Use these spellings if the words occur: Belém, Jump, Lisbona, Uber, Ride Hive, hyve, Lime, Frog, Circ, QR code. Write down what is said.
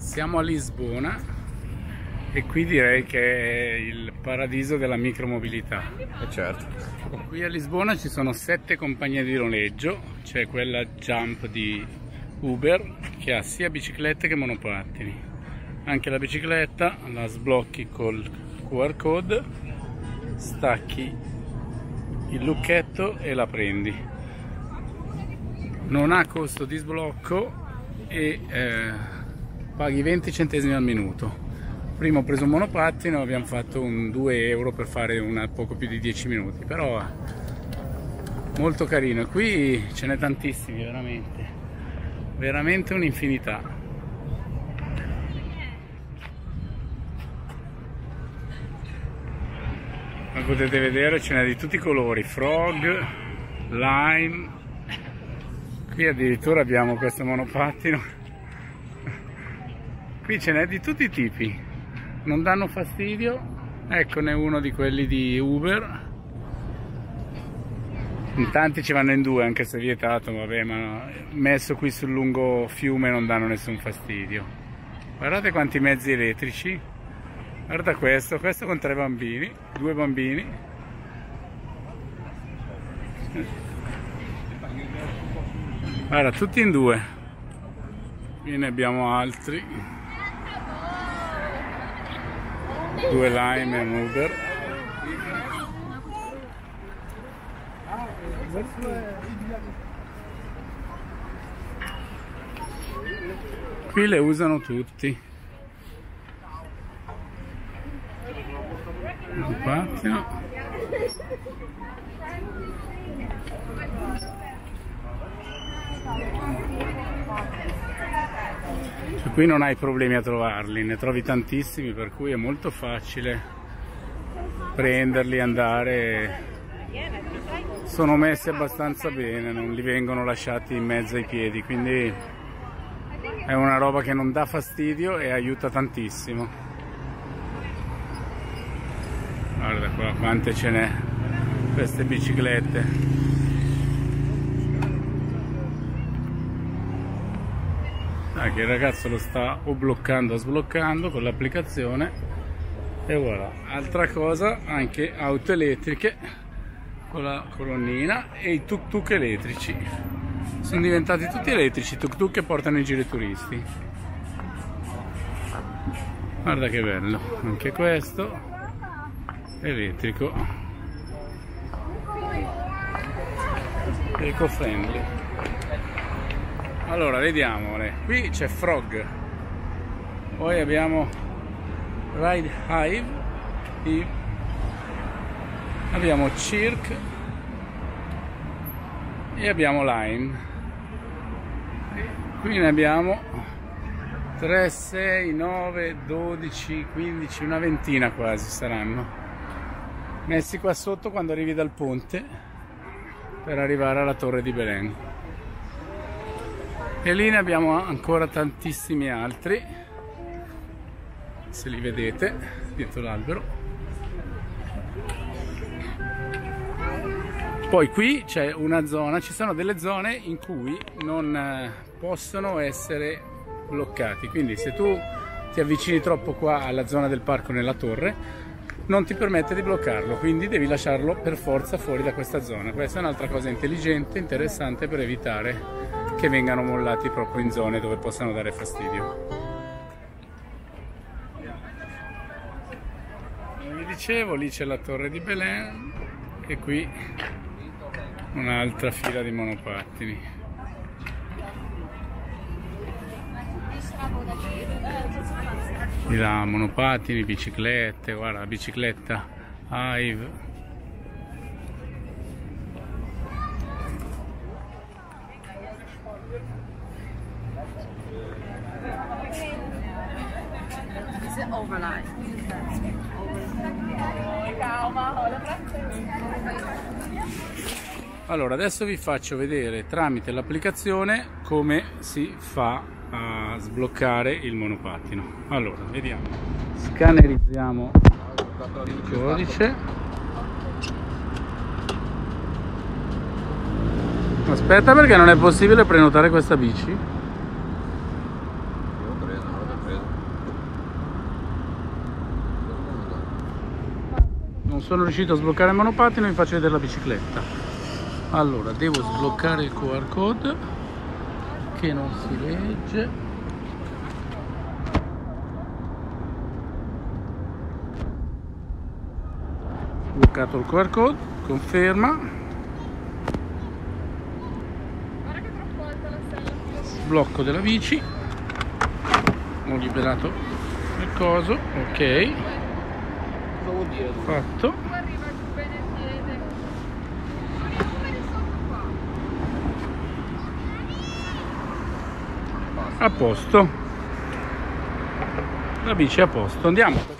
Siamo a Lisbona e qui direi che è il paradiso della micromobilità. Certo. Qui a Lisbona ci sono 7 compagnie di noleggio, c'è quella Jump di Uber che ha sia biciclette che monopattini. Anche la bicicletta la sblocchi col QR code, stacchi il lucchetto e la prendi. Non ha costo di sblocco e paghi 20 centesimi al minuto. Prima ho preso un monopattino, abbiamo fatto un 2 € per fare poco più di 10 minuti, però molto carino. Qui ce n'è tantissimi, veramente un'infinità. Come potete vedere ce n'è di tutti i colori, Frog, Lime, qui addirittura abbiamo questo monopattino, qui ce n'è di tutti i tipi, non danno fastidio, eccone uno di quelli di Uber, in tanti ci vanno in 2 anche se è vietato, vabbè, ma messo qui sul lungo fiume non danno nessun fastidio. Guardate quanti mezzi elettrici. Guarda questo con 2 bambini. Guarda, tutti in 2. Qui ne abbiamo altri. 2 Lime e un Uber. Qui le usano tutti. Monopattino. Cioè, qui non hai problemi a trovarli, ne trovi tantissimi, per cui è molto facile prenderli e andare. Sono messi abbastanza bene, non li vengono lasciati in mezzo ai piedi, quindi è una roba che non dà fastidio e aiuta tantissimo. Guarda qua quante ce n'è queste biciclette. Dai, che il ragazzo lo sta o bloccando o sbloccando con l'applicazione e voilà. Altra cosa, anche auto elettriche con la colonnina e i tuk-tuk elettrici. Sono diventati tutti elettrici, tuk-tuk che portano in giro i turisti. Guarda che bello, anche questo elettrico, eco-friendly. Allora vediamole, qui c'è Frog, poi abbiamo Ride Hive, abbiamo Circ e abbiamo Lime. Qui ne abbiamo 3, 6, 9, 12, 15, una ventina quasi saranno, messi qua sotto quando arrivi dal ponte per arrivare alla torre di Belém. E lì ne abbiamo ancora tantissimi altri, se li vedete dietro l'albero. Poi qui c'è una zona, ci sono delle zone in cui non possono essere bloccati, quindi se tu ti avvicini troppo qua alla zona del parco nella torre non ti permette di bloccarlo, quindi devi lasciarlo per forza fuori da questa zona. Questa è un'altra cosa intelligente, interessante, per evitare che vengano mollati proprio in zone dove possano dare fastidio. Come vi dicevo, lì c'è la torre di Belém e qui un'altra fila di monopattini. Da monopattini, biciclette, guarda la bicicletta Hive. Allora adesso vi faccio vedere tramite l'applicazione come si fa a sbloccare il monopattino. Allora vediamo, scannerizziamo il codice, aspetta perché non è possibile prenotare questa bici. sono riuscito a sbloccare il monopattino, vi faccio vedere la bicicletta. Allora, devo sbloccare il QR code che non si legge. Sbloccato il QR code, conferma. Guarda che troppo alta la sella. Sblocco della bici. Ho liberato il coso, ok. Cosa vuol dire? Fatto. A posto. La bici è a posto, andiamo.